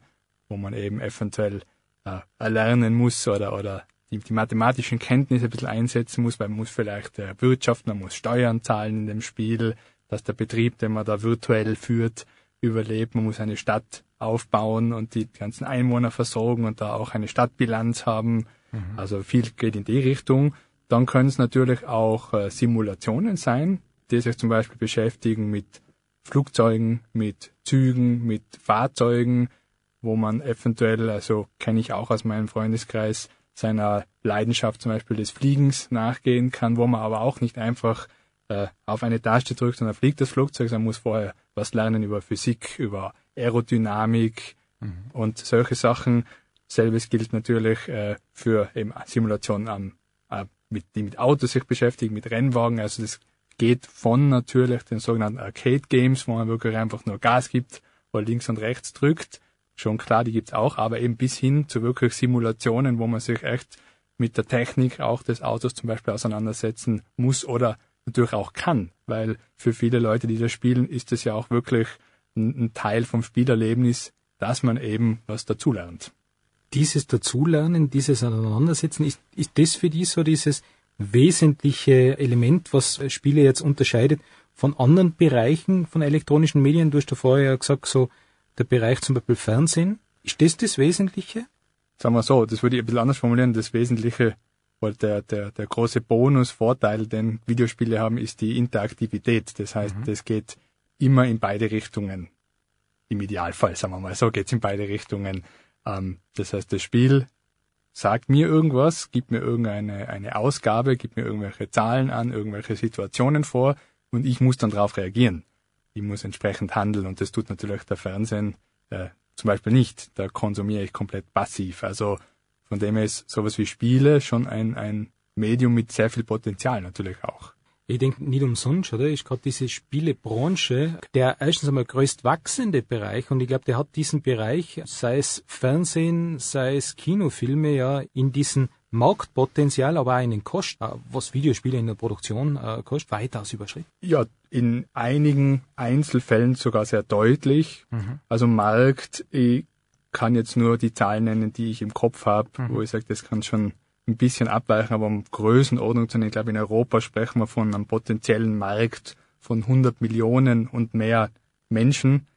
wo man eben eventuell äh, erlernen muss oder, oder die mathematischen Kenntnisse ein bisschen einsetzen muss, weil man muss vielleicht äh, Wirtschaft, man muss Steuern zahlen in dem Spiel, dass der Betrieb, den man da virtuell führt, überlebt. Man muss eine Stadt aufbauen und die ganzen Einwohner versorgen und da auch eine Stadtbilanz haben. Mhm. Also viel geht in die Richtung. Dann können es natürlich auch äh, Simulationen sein, die sich zum Beispiel beschäftigen mit Flugzeugen, mit Zügen, mit Fahrzeugen, wo man eventuell, also kenne ich auch aus meinem Freundeskreis, seiner Leidenschaft zum Beispiel des Fliegens nachgehen kann, wo man aber auch nicht einfach äh, auf eine Taste drückt und dann fliegt das Flugzeug, sondern muss vorher was lernen über Physik, über Aerodynamik mhm. und solche Sachen. Selbes gilt natürlich äh, für eben Simulationen, am, äh, mit, die mit Autos sich beschäftigen, mit Rennwagen. Also das geht von natürlich den sogenannten Arcade-Games, wo man wirklich einfach nur Gas gibt oder links und rechts drückt. Schon klar, die gibt's auch, aber eben bis hin zu wirklich Simulationen, wo man sich echt mit der Technik auch des Autos zum Beispiel auseinandersetzen muss oder natürlich auch kann, weil für viele Leute, die das spielen, ist das ja auch wirklich ein, ein Teil vom Spielerlebnis, dass man eben was dazulernt. Dieses Dazulernen, dieses Auseinandersetzen, ist, ist das für dich so dieses wesentliche Element, was Spiele jetzt unterscheidet von anderen Bereichen von elektronischen Medien? Du hast ja vorher gesagt, so der Bereich zum Beispiel Fernsehen, ist das das Wesentliche? Sagen wir so, das würde ich ein bisschen anders formulieren. Das Wesentliche oder der, der, der große Bonus, Vorteil, den Videospiele haben, ist die Interaktivität. Das heißt, mhm. das geht immer in beide Richtungen. Im Idealfall, sagen wir mal so, geht's in beide Richtungen. Ähm, das heißt, das Spiel sagt mir irgendwas, gibt mir irgendeine eine Ausgabe, gibt mir irgendwelche Zahlen an, irgendwelche Situationen vor und ich muss dann darauf reagieren. Ich muss entsprechend handeln und das tut natürlich der Fernsehen äh, zum Beispiel nicht. Da konsumiere ich komplett passiv. Also von dem her ist sowas wie Spiele schon ein, ein Medium mit sehr viel Potenzial natürlich auch. Ich denke nicht umsonst, oder? Ist gerade diese Spielebranche der erstens einmal größt wachsende Bereich und ich glaube, der hat diesen Bereich, sei es Fernsehen, sei es Kinofilme, ja, in diesen Marktpotenzial, aber auch in den Kosten, was Videospiele in der Produktion äh, kostet, weitaus überschritten? Ja, in einigen Einzelfällen sogar sehr deutlich. Mhm. Also Markt, ich kann jetzt nur die Zahlen nennen, die ich im Kopf habe, mhm. wo ich sage, das kann schon ein bisschen abweichen, aber um Größenordnung zu nennen, ich glaube, in Europa sprechen wir von einem potenziellen Markt von hundert Millionen und mehr Menschen,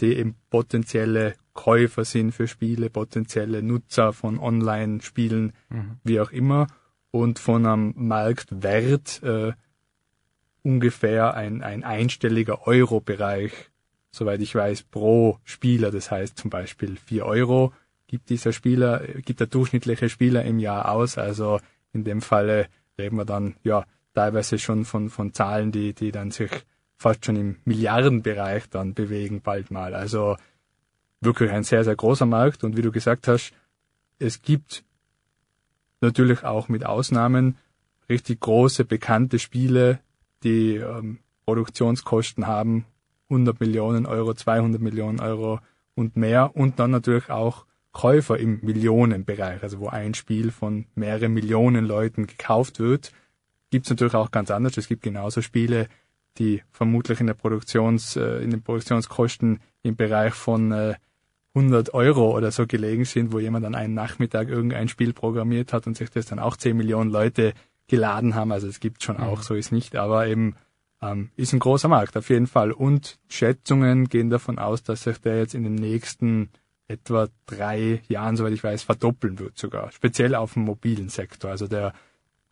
die eben potenzielle Käufer sind für Spiele, potenzielle Nutzer von Online-Spielen, mhm. wie auch immer, und von einem Marktwert äh, ungefähr ein, ein einstelliger Euro-Bereich, soweit ich weiß, pro Spieler. Das heißt zum Beispiel vier Euro gibt dieser Spieler, gibt der durchschnittliche Spieler im Jahr aus. Also in dem Falle reden wir dann ja teilweise schon von, von Zahlen, die, die dann sich fast schon im Milliardenbereich dann bewegen, bald mal. Also wirklich ein sehr, sehr großer Markt. Und wie du gesagt hast, es gibt natürlich auch mit Ausnahmen richtig große, bekannte Spiele, die ähm, Produktionskosten haben, hundert Millionen Euro, zweihundert Millionen Euro und mehr. Und dann natürlich auch Käufer im Millionenbereich, also wo ein Spiel von mehreren Millionen Leuten gekauft wird. Gibt's natürlich auch ganz anders. Es gibt genauso Spiele, die vermutlich in der Produktions, in den Produktionskosten im Bereich von hundert Euro oder so gelegen sind, wo jemand an einem Nachmittag irgendein Spiel programmiert hat und sich das dann auch zehn Millionen Leute geladen haben. Also es gibt schon auch, so ist nicht, aber eben ähm, ist ein großer Markt auf jeden Fall. Und Schätzungen gehen davon aus, dass sich der jetzt in den nächsten etwa drei Jahren, soweit ich weiß, verdoppeln wird sogar, speziell auf dem mobilen Sektor. Also der,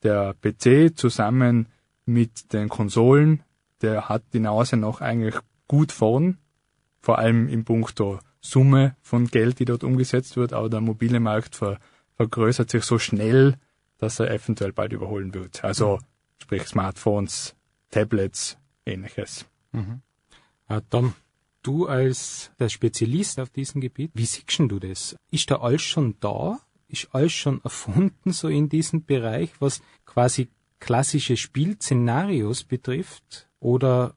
der P C zusammen mit den Konsolen, der hat die Nase noch eigentlich gut vorn, vor allem im Punkto Summe von Geld, die dort umgesetzt wird, aber der mobile Markt ver, vergrößert sich so schnell, dass er eventuell bald überholen wird. Also sprich Smartphones, Tablets, ähnliches. Mhm. Ja, Tom, du als der Spezialist auf diesem Gebiet, wie siehst du das? Ist da alles schon da? Ist alles schon erfunden so in diesem Bereich, was quasi klassische Spielszenarios betrifft? Oder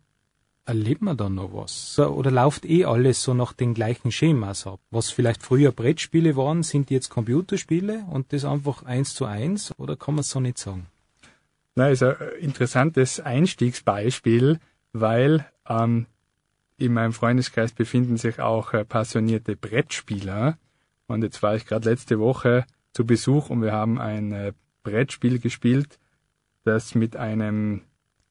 erleben wir da noch was? Oder läuft eh alles so nach den gleichen Schemas ab? Was vielleicht früher Brettspiele waren, sind jetzt Computerspiele und das einfach eins zu eins? Oder kann man es so nicht sagen? Na, ist ein interessantes Einstiegsbeispiel, weil ähm, in meinem Freundeskreis befinden sich auch äh, passionierte Brettspieler. Und jetzt war ich gerade letzte Woche zu Besuch und wir haben ein äh, Brettspiel gespielt, das mit einem,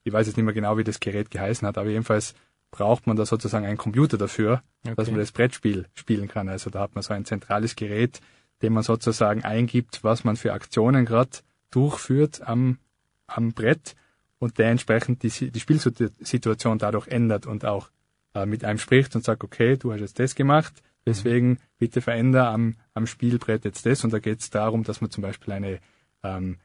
ich weiß jetzt nicht mehr genau, wie das Gerät geheißen hat, aber jedenfalls braucht man da sozusagen einen Computer dafür, okay, dass man das Brettspiel spielen kann. Also da hat man so ein zentrales Gerät, dem man sozusagen eingibt, was man für Aktionen gerade durchführt am, am Brett und der entsprechend die, die Spielsituation dadurch ändert und auch äh, mit einem spricht und sagt, okay, du hast jetzt das gemacht, deswegen bitte veränder am, am Spielbrett jetzt das. Und da geht es darum, dass man zum Beispiel eine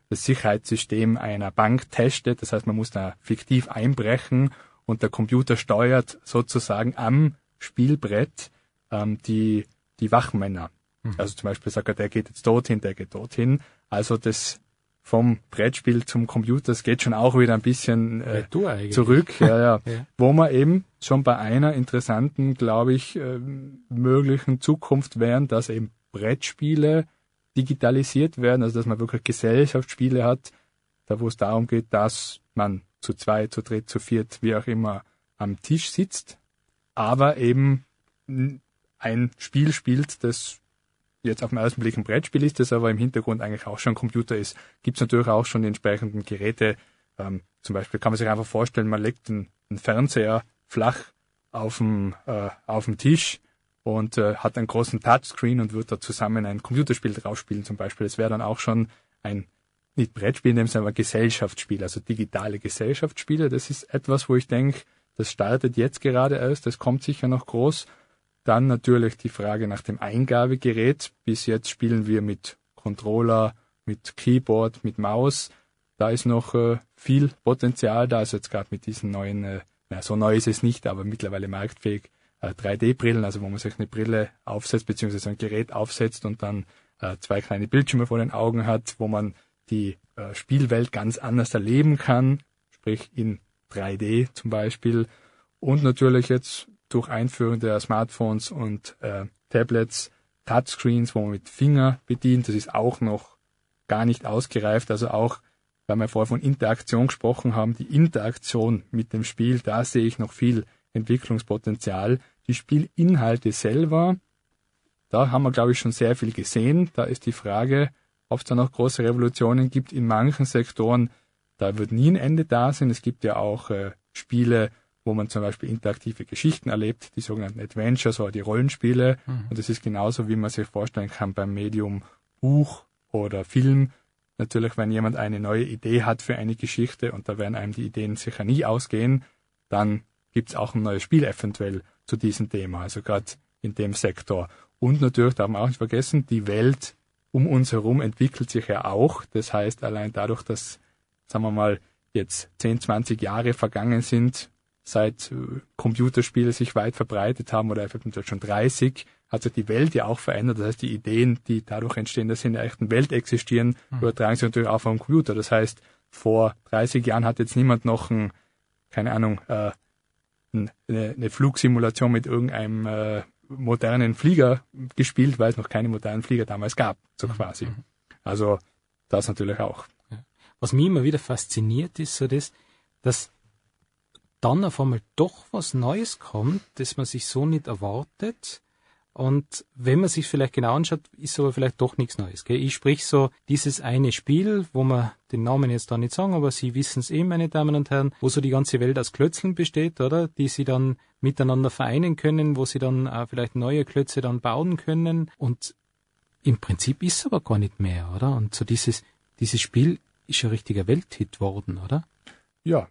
das Sicherheitssystem einer Bank testet. Das heißt, man muss da fiktiv einbrechen und der Computer steuert sozusagen am Spielbrett ähm, die, die Wachmänner. Mhm. Also zum Beispiel sagt er, der geht jetzt dorthin, der geht dorthin. Also das vom Brettspiel zum Computer, das geht schon auch wieder ein bisschen äh, ja, zurück. Ja, ja. Ja. Wo man eben schon bei einer interessanten, glaube ich, äh, möglichen Zukunft wären, dass eben Brettspiele digitalisiert werden, also dass man wirklich Gesellschaftsspiele hat, da wo es darum geht, dass man zu zweit, zu dritt, zu viert, wie auch immer, am Tisch sitzt, aber eben ein Spiel spielt, das jetzt auf den ersten Blick ein Brettspiel ist, das aber im Hintergrund eigentlich auch schon ein Computer ist. Gibt es natürlich auch schon die entsprechenden Geräte, ähm, zum Beispiel kann man sich einfach vorstellen, man legt einen, einen Fernseher flach auf dem äh, auf dem Tisch und äh, hat einen großen Touchscreen und wird da zusammen ein Computerspiel draufspielen zum Beispiel. Das wäre dann auch schon ein, nicht Brettspiel in dem Sinne, aber Gesellschaftsspiel, also digitale Gesellschaftsspiele. Das ist etwas, wo ich denke, das startet jetzt gerade erst, das kommt sicher noch groß. Dann natürlich die Frage nach dem Eingabegerät. Bis jetzt spielen wir mit Controller, mit Keyboard, mit Maus. Da ist noch äh, viel Potenzial da, also jetzt gerade mit diesen neuen, äh, na, so neu ist es nicht, aber mittlerweile marktfähig, drei D Brillen, also wo man sich eine Brille aufsetzt, beziehungsweise ein Gerät aufsetzt und dann äh, zwei kleine Bildschirme vor den Augen hat, wo man die äh, Spielwelt ganz anders erleben kann, sprich in drei D zum Beispiel. Und natürlich jetzt durch Einführung der Smartphones und äh, Tablets, Touchscreens, wo man mit Finger bedient, das ist auch noch gar nicht ausgereift. Also auch, weil wir vorher von Interaktion gesprochen haben, die Interaktion mit dem Spiel, da sehe ich noch viel Entwicklungspotenzial. Die Spielinhalte selber, da haben wir, glaube ich, schon sehr viel gesehen. Da ist die Frage, ob es da noch große Revolutionen gibt. In manchen Sektoren, da wird nie ein Ende da sein. Es gibt ja auch äh, Spiele, wo man zum Beispiel interaktive Geschichten erlebt, die sogenannten Adventures oder die Rollenspiele. Mhm. Und das ist genauso, wie man sich vorstellen kann beim Medium Buch oder Film. Natürlich, wenn jemand eine neue Idee hat für eine Geschichte, und da werden einem die Ideen sicher nie ausgehen, dann gibt es auch ein neues Spiel eventuell zu diesem Thema, also gerade in dem Sektor. Und natürlich, darf man auch nicht vergessen, die Welt um uns herum entwickelt sich ja auch. Das heißt, allein dadurch, dass, sagen wir mal, jetzt zehn, zwanzig Jahre vergangen sind, seit Computerspiele sich weit verbreitet haben, oder eventuell schon dreißig, hat sich die Welt ja auch verändert. Das heißt, die Ideen, die dadurch entstehen, dass sie in der echten Welt existieren, mhm. übertragen sich natürlich auch vom Computer. Das heißt, vor dreißig Jahren hat jetzt niemand noch ein, keine Ahnung, äh, eine, eine Flugsimulation mit irgendeinem äh, modernen Flieger gespielt, weil es noch keine modernen Flieger damals gab, so quasi. Mhm. Also das natürlich auch. Was mich immer wieder fasziniert ist, so das, dass dann auf einmal doch was Neues kommt, das man sich so nicht erwartet. Und wenn man sich vielleicht genau anschaut, ist aber vielleicht doch nichts Neues. Gell? Ich sprich so dieses eine Spiel, wo man den Namen jetzt da nicht sagen, aber Sie wissen es eh, meine Damen und Herren, wo so die ganze Welt aus Klötzeln besteht, oder? Die Sie dann miteinander vereinen können, wo Sie dann auch vielleicht neue Klötze dann bauen können. Und im Prinzip ist es aber gar nicht mehr, oder? Und so dieses, dieses Spiel ist ein richtiger Welthit worden, oder? Ja,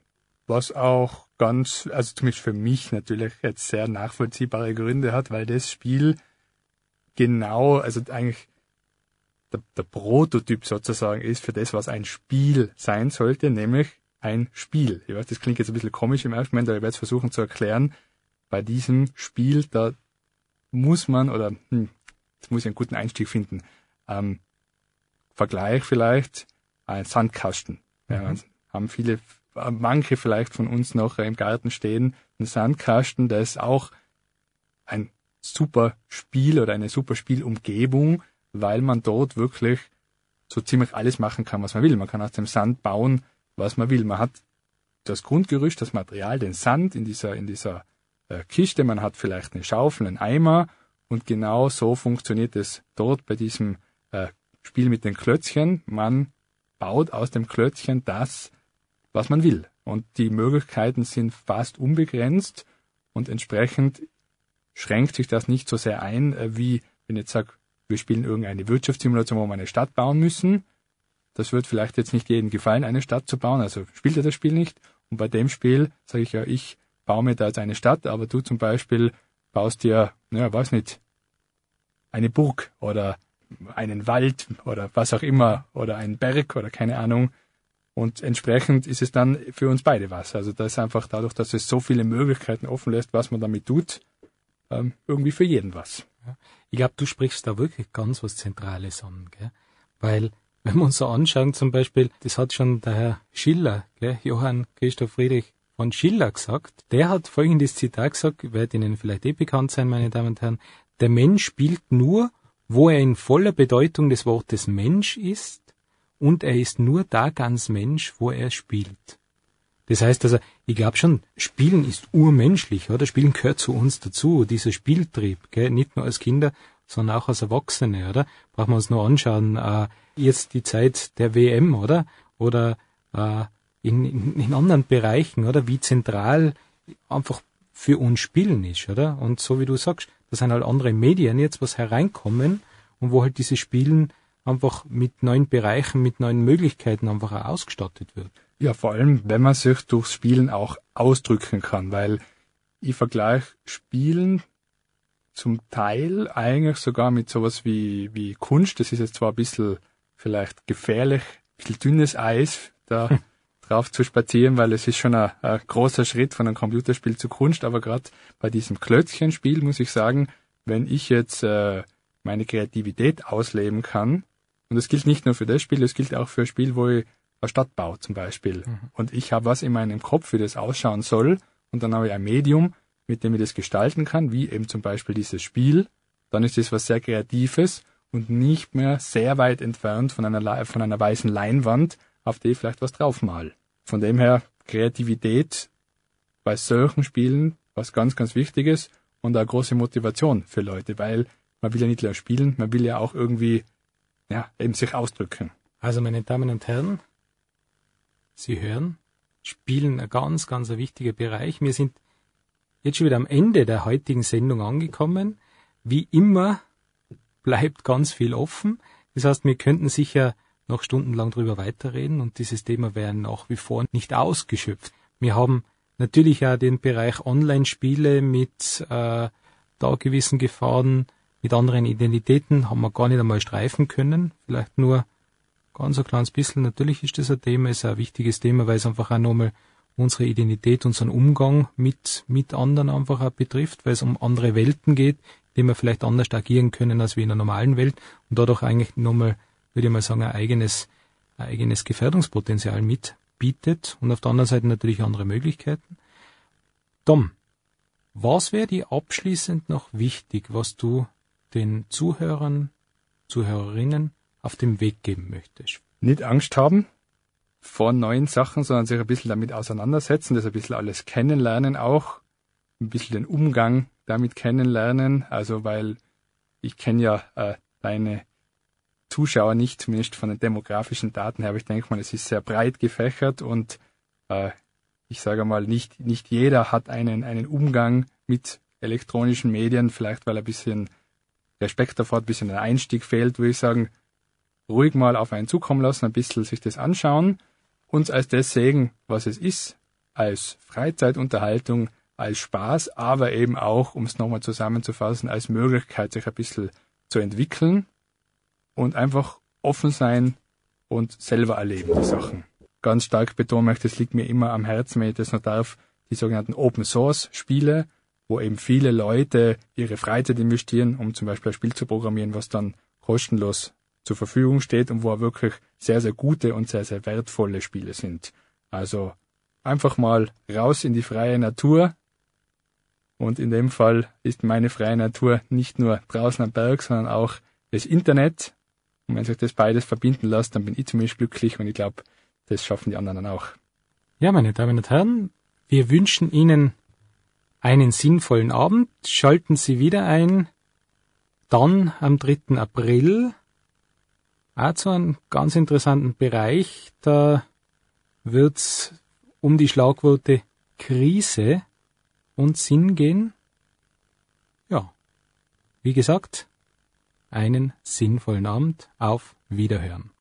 was auch ganz, also zumindest für mich natürlich jetzt sehr nachvollziehbare Gründe hat, weil das Spiel genau, also eigentlich der, der Prototyp sozusagen ist für das, was ein Spiel sein sollte, nämlich ein Spiel. Ich weiß, das klingt jetzt ein bisschen komisch im ersten Moment, aber ich werde es versuchen zu erklären. Bei diesem Spiel, da muss man, oder hm, jetzt muss ich einen guten Einstieg finden, ähm, Vergleich vielleicht, ein Sandkasten. Ja, mhm. Haben viele manche vielleicht von uns noch im Garten stehen, ein Sandkasten, der ist auch ein super Spiel oder eine super Spielumgebung, weil man dort wirklich so ziemlich alles machen kann, was man will. Man kann aus dem Sand bauen, was man will. Man hat das Grundgerüst, das Material, den Sand in dieser, in dieser äh, Kiste. Man hat vielleicht eine Schaufel, einen Eimer, und genau so funktioniert es dort bei diesem äh, Spiel mit den Klötzchen. Man baut aus dem Klötzchen das, was man will. Und die Möglichkeiten sind fast unbegrenzt, und entsprechend schränkt sich das nicht so sehr ein, wie wenn ich jetzt sage, wir spielen irgendeine Wirtschaftssimulation, wo wir eine Stadt bauen müssen. Das wird vielleicht jetzt nicht jedem gefallen, eine Stadt zu bauen, also spielt er das Spiel nicht. Und bei dem Spiel sage ich ja, ich baue mir da jetzt eine Stadt, aber du zum Beispiel baust dir, naja, weiß nicht, eine Burg oder einen Wald oder was auch immer oder einen Berg oder keine Ahnung. Und entsprechend ist es dann für uns beide was. Also das ist einfach dadurch, dass es so viele Möglichkeiten offen lässt, was man damit tut, irgendwie für jeden was. Ich glaube, du sprichst da wirklich ganz was Zentrales an, gell? Weil, wenn wir uns so anschauen zum Beispiel, das hat schon der Herr Schiller, gell? Johann Christoph Friedrich von Schiller gesagt, der hat folgendes Zitat gesagt, wird Ihnen vielleicht eh bekannt sein, meine Damen und Herren: Der Mensch spielt nur, wo er in voller Bedeutung des Wortes Mensch ist, und er ist nur da ganz Mensch, wo er spielt. Das heißt also, ich glaube schon, Spielen ist urmenschlich, oder? Spielen gehört zu uns dazu, dieser Spieltrieb, gell? Nicht nur als Kinder, sondern auch als Erwachsene, oder? Brauchen wir uns nur anschauen, äh, jetzt die Zeit der W M, oder? Oder äh, in, in, in anderen Bereichen, oder? Wie zentral einfach für uns Spielen ist, oder? Und so wie du sagst, da sind halt andere Medien jetzt, was hereinkommen, und wo halt diese Spielen einfach mit neuen Bereichen, mit neuen Möglichkeiten einfach auch ausgestattet wird. Ja, vor allem, wenn man sich durchs Spielen auch ausdrücken kann, weil ich vergleiche Spielen zum Teil eigentlich sogar mit sowas wie, wie Kunst. Das ist jetzt zwar ein bisschen vielleicht gefährlich, ein bisschen dünnes Eis, da hm. drauf zu spazieren, weil es ist schon ein, ein großer Schritt von einem Computerspiel zu Kunst, aber gerade bei diesem Klötzchenspiel muss ich sagen, wenn ich jetzt äh, meine Kreativität ausleben kann, und das gilt nicht nur für das Spiel, das gilt auch für ein Spiel, wo ich eine Stadt baue zum Beispiel. Mhm. Und ich habe was in meinem Kopf, wie das ausschauen soll. Und dann habe ich ein Medium, mit dem ich das gestalten kann, wie eben zum Beispiel dieses Spiel. Dann ist das was sehr Kreatives. und nicht mehr sehr weit entfernt von einer, von einer weißen Leinwand, auf die ich vielleicht was draufmal. Von dem her Kreativität bei solchen Spielen was ganz, ganz Wichtiges und eine große Motivation für Leute, weil man will ja nicht nur spielen, man will ja auch irgendwie ja, eben sich ausdrücken. Also meine Damen und Herren, Sie hören, Spielen ein ganz, ganz ein wichtiger Bereich. Wir sind jetzt schon wieder am Ende der heutigen Sendung angekommen. Wie immer bleibt ganz viel offen. Das heißt, wir könnten sicher noch stundenlang drüber weiterreden und dieses Thema wäre nach wie vor nicht ausgeschöpft. Wir haben natürlich auch den Bereich Online-Spiele mit äh, da gewissen Gefahren, mit anderen Identitäten, haben wir gar nicht einmal streifen können. Vielleicht nur ganz ein kleines bisschen. Natürlich ist das ein Thema, ist ein wichtiges Thema, weil es einfach auch nochmal unsere Identität, unseren Umgang mit mit anderen einfach auch betrifft, weil es um andere Welten geht, die wir vielleicht anders agieren können als wie in der normalen Welt und dadurch eigentlich nochmal, würde ich mal sagen, ein eigenes, ein eigenes Gefährdungspotenzial mitbietet und auf der anderen Seite natürlich andere Möglichkeiten. Tom, was wäre dir abschließend noch wichtig, was du den Zuhörern, Zuhörerinnen auf den Weg geben möchtest? Nicht Angst haben vor neuen Sachen, sondern sich ein bisschen damit auseinandersetzen, das ein bisschen alles kennenlernen auch, ein bisschen den Umgang damit kennenlernen, also weil ich kenne ja äh, deine Zuschauer nicht, zumindest von den demografischen Daten her, aber ich denke mal, es ist sehr breit gefächert und äh, ich sage mal, nicht nicht jeder hat einen einen Umgang mit elektronischen Medien, vielleicht weil ein bisschen Respekt davor, ein bisschen ein Einstieg fehlt, würde ich sagen, ruhig mal auf einen zukommen lassen, ein bisschen sich das anschauen, uns als das sehen, was es ist, als Freizeitunterhaltung, als Spaß, aber eben auch, um es nochmal zusammenzufassen, als Möglichkeit, sich ein bisschen zu entwickeln und einfach offen sein und selber erleben, die Sachen. Ganz stark betonen möchte, das liegt mir immer am Herzen, wenn ich das noch darf, die sogenannten Open-Source-Spiele, wo eben viele Leute ihre Freizeit investieren, um zum Beispiel ein Spiel zu programmieren, was dann kostenlos zur Verfügung steht und wo wirklich sehr, sehr gute und sehr, sehr wertvolle Spiele sind. Also einfach mal raus in die freie Natur. Und in dem Fall ist meine freie Natur nicht nur draußen am Berg, sondern auch das Internet. Und wenn sich das beides verbinden lässt, dann bin ich zumindest glücklich und ich glaube, das schaffen die anderen auch. Ja, meine Damen und Herren, wir wünschen Ihnen einen sinnvollen Abend. Schalten Sie wieder ein, dann am dritten April. Auch zu einem ganz interessanten Bereich, da wird es um die Schlagworte Krise und Sinn gehen. Ja, wie gesagt, einen sinnvollen Abend, auf Wiederhören.